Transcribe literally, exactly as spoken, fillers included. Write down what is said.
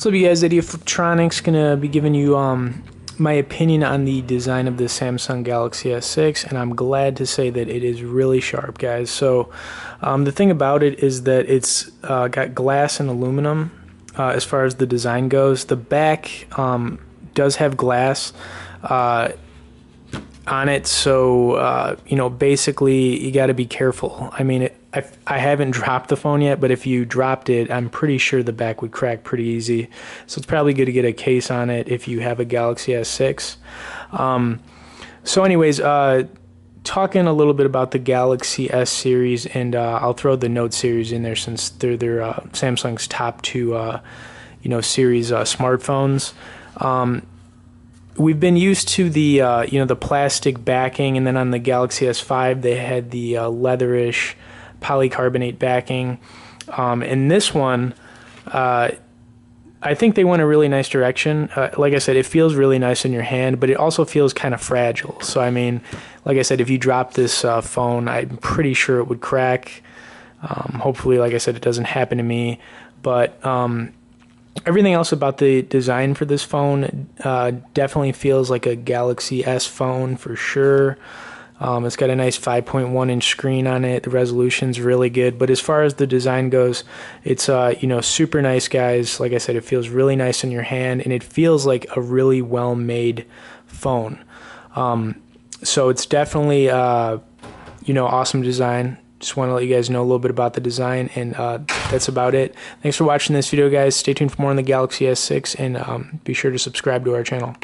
So it'll be guys, Eddie of Fliptroniks, gonna be giving you um, my opinion on the design of the Samsung Galaxy S six, and I'm glad to say that it is really sharp, guys. So um, the thing about it is that it's uh, got glass and aluminum uh, as far as the design goes. The back um, does have glass uh, on it, so uh, you know, basically you got to be careful. I mean, it, I, I haven't dropped the phone yet, but if you dropped it, I'm pretty sure the back would crack pretty easy. So it's probably good to get a case on it if you have a Galaxy S six. Um, so anyways, uh, talking a little bit about the Galaxy S series, and uh, I'll throw the Note series in there since they're, they're uh, Samsung's top two uh, you know, series uh, smartphones. Um, We've been used to the uh, you know, the plastic backing, and then on the Galaxy S five they had the uh, leatherish polycarbonate backing. Um, and this one, uh, I think they went a really nice direction. Uh, like I said, it feels really nice in your hand, but it also feels kind of fragile. So I mean, like I said, if you drop this uh, phone, I'm pretty sure it would crack. Um, hopefully, like I said, it doesn't happen to me. But um, everything else about the design for this phone uh, definitely feels like a Galaxy S phone for sure. Um, it's got a nice five point one inch screen on it. The resolution's really good. But as far as the design goes, it's uh, you know, super nice, guys. Like I said, it feels really nice in your hand, and it feels like a really well-made phone. Um, so it's definitely uh, you know, awesome design. Just want to let you guys know a little bit about the design, and uh, that's about it. Thanks for watching this video, guys. Stay tuned for more on the Galaxy S six, and um, be sure to subscribe to our channel.